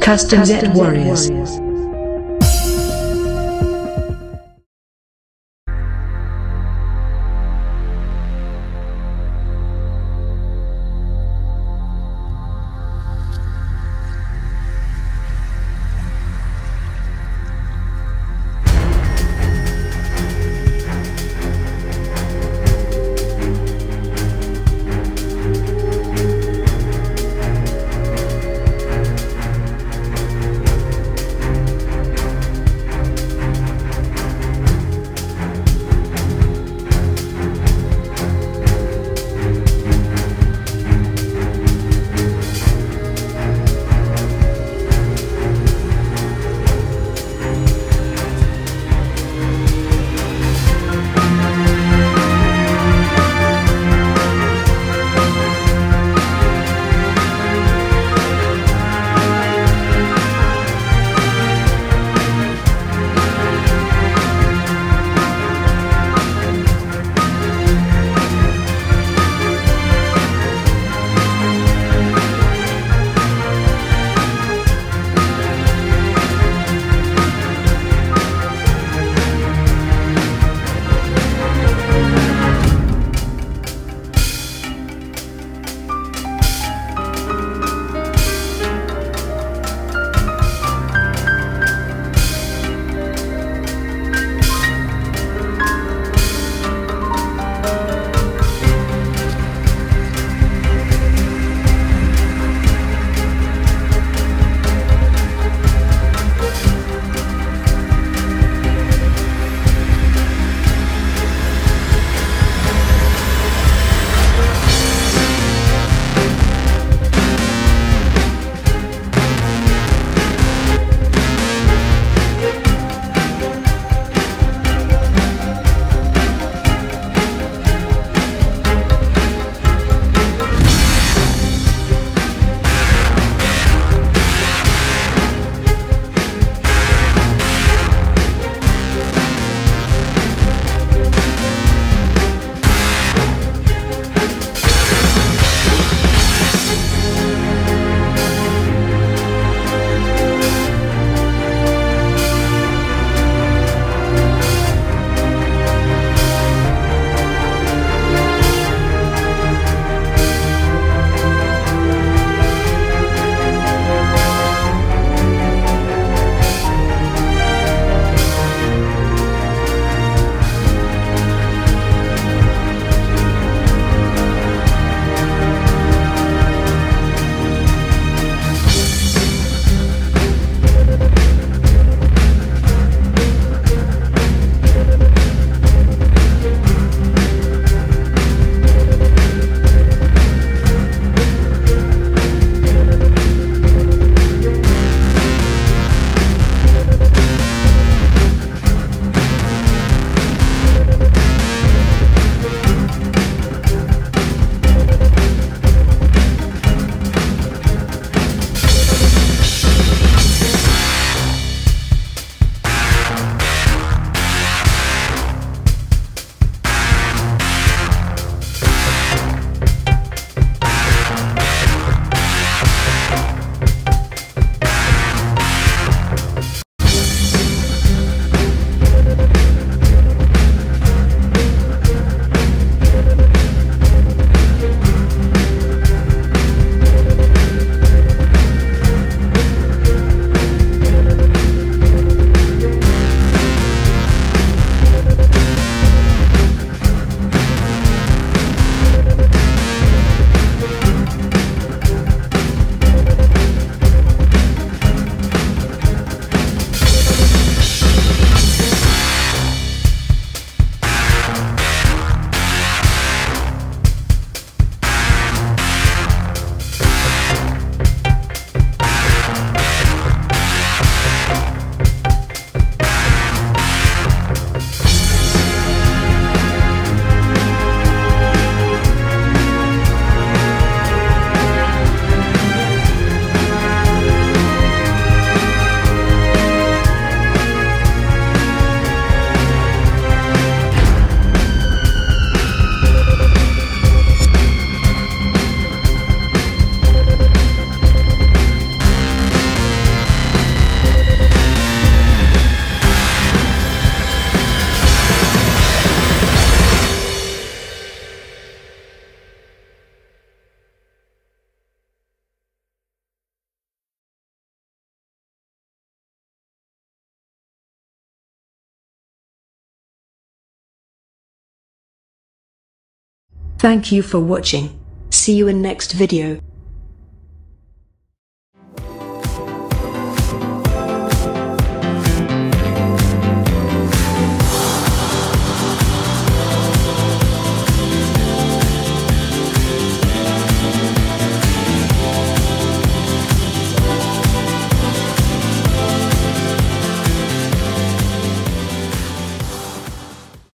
Custom Z Warriorz. Thank you for watching. See you in next video.